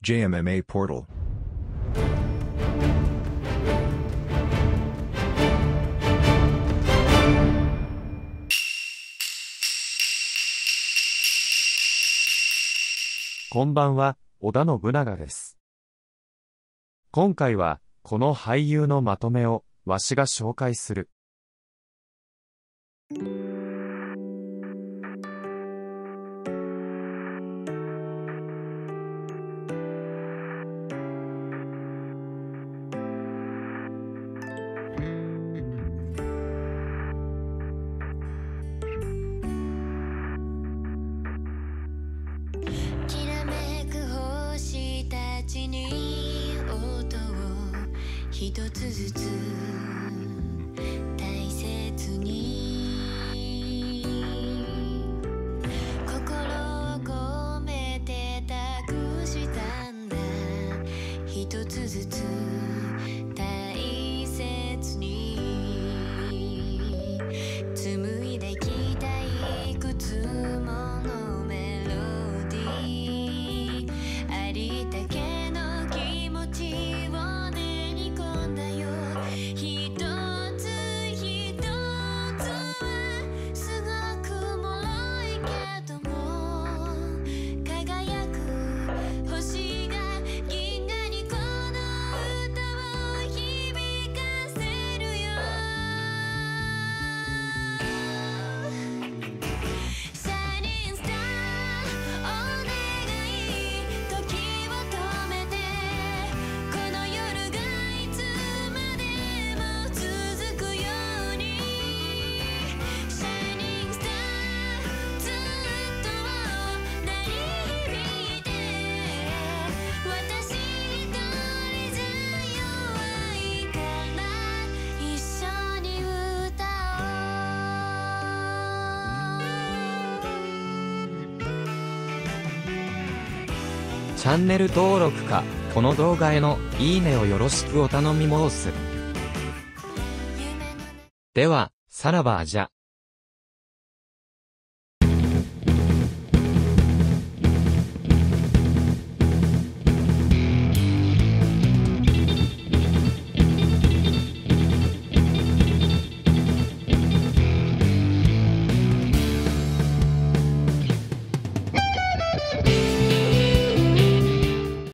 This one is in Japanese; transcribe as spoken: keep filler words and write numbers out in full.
J M M A Portalこんばんは、織田信長です。今回は、この俳優のまとめを、わしが紹介する。一つずつ大切に心を込めて託したんだ一つずつ大切に紡いできたいくつものメロディーありたけの気持ちをチャンネル登録か、この動画へのいいねをよろしくお頼み申す。では、さらばじゃ。